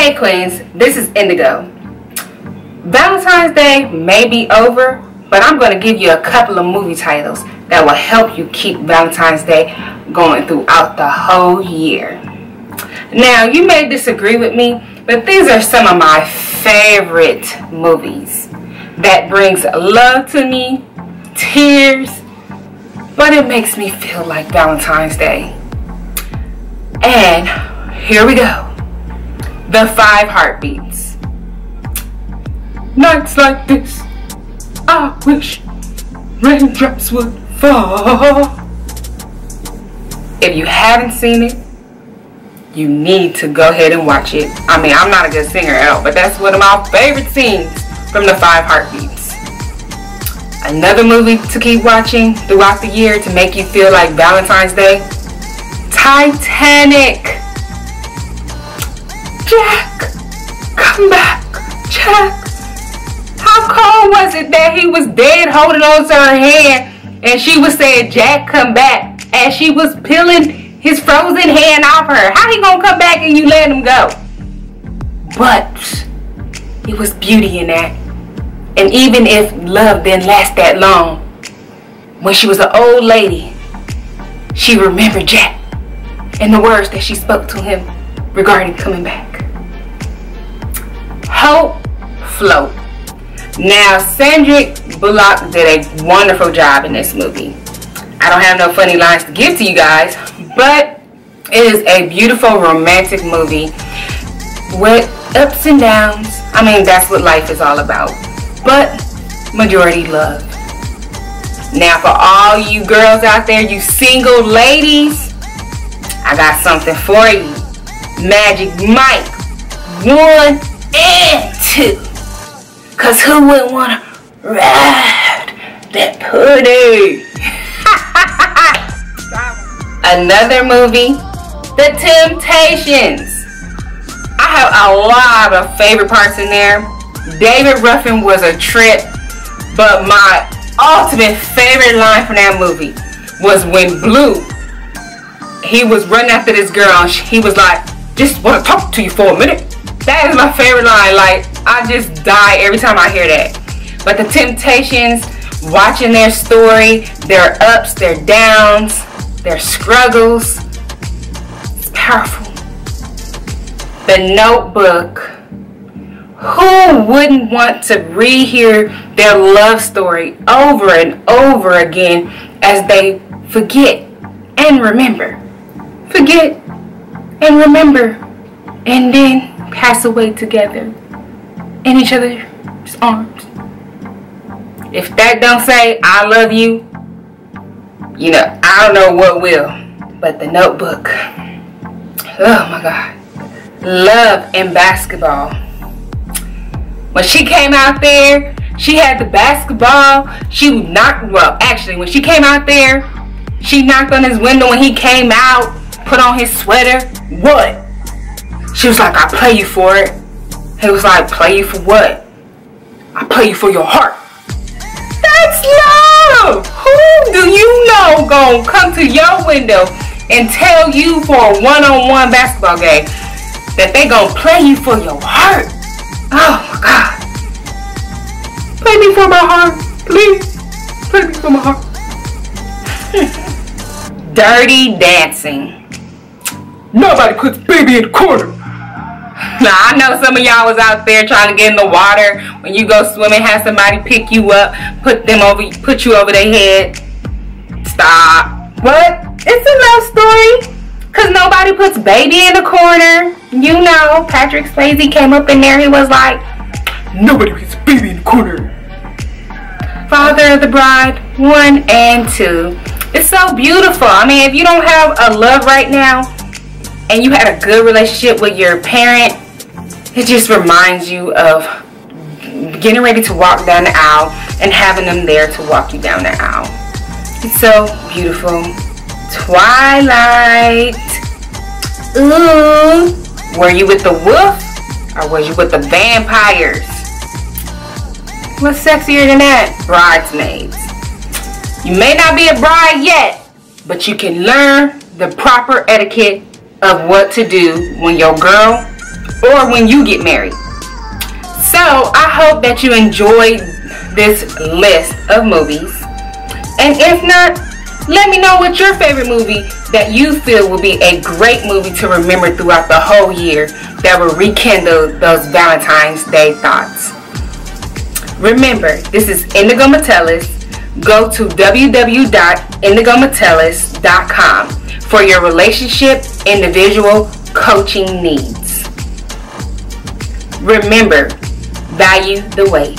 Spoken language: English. Hey Queens, this is Indigo. Valentine's Day may be over, but I'm going to give you a couple of movie titles that will help you keep Valentine's Day going throughout the whole year. Now, you may disagree with me, but these are some of my favorite movies that brings love to me, tears, but it makes me feel like Valentine's Day. And here we go. The Five Heartbeats. Nights like this, I wish raindrops would fall. If you haven't seen it, you need to go ahead and watch it. I mean, I'm not a good singer at all, but that's one of my favorite scenes from The Five Heartbeats. Another movie to keep watching throughout the year to make you feel like Valentine's Day, Titanic. Jack, come back, Jack. How cold was it that he was dead holding on to her hand and she was saying, Jack, come back, as she was peeling his frozen hand off her? How he gonna come back and you let him go? But it was beauty in that. And even if love didn't last that long, when she was an old lady, she remembered Jack and the words that she spoke to him regarding coming back. Hope Floats. Now, Sandra Bullock did a wonderful job in this movie. I don't have no funny lines to give to you guys, but it is a beautiful romantic movie with ups and downs. I mean, that's what life is all about, but majority love. Now, for all you girls out there, you single ladies, I got something for you. Magic Mike 1 and 2, cause who wouldn't wanna ride that pony? Another movie, The Temptations. I have a lot of favorite parts in there. David Ruffin was a trip, but my ultimate favorite line from that movie was when Blue, he was running after this girl and he was like, just want to talk to you for a minute. That is my favorite line. Like, I just die every time I hear that. But The Temptations, watching their story, their ups, their downs, their struggles, it's powerful. The Notebook. Who wouldn't want to rehear their love story over and over again as they forget and remember? Forget and remember, and then pass away together in each other's arms. If that don't say I love you, you know, I don't know what will. But The Notebook, oh my God. Love and Basketball. When she came out there, she had the basketball. She knocked, well, actually, when she came out there, she knocked on his window when he came out, put on his sweater. What? She was like, I play you for it. He was like, play you for what? I play you for your heart. That's love. Who do you know gonna come to your window and tell you for a one-on-one basketball game that they gonna play you for your heart? Oh my God. Play me for my heart, please. Play me for my heart. Dirty Dancing. Nobody puts baby in the corner. Now, I know some of y'all was out there trying to get in the water. When you go swimming, have somebody pick you up, put you over their head. Stop. What? It's a love story. Because nobody puts baby in the corner. You know, Patrick Swayze came up in there. He was like, nobody puts baby in the corner. Father of the Bride, 1 and 2. It's so beautiful. I mean, if you don't have a love right now, and you had a good relationship with your parent, it just reminds you of getting ready to walk down the aisle and having them there to walk you down the aisle. It's so beautiful. Twilight. Ooh. Were you with the wolf or was you with the vampires? What's sexier than that? Bridesmaids. You may not be a bride yet, but you can learn the proper etiquette of what to do when your girl or when you get married. So I hope that you enjoyed this list of movies, and if not, let me know what your favorite movie that you feel will be a great movie to remember throughout the whole year that will rekindle those Valentine's Day thoughts. Remember, this is Indigo Metellus. Go to www.IndigoMetellus.com for your relationship, individual, coaching needs. Remember, value the wait.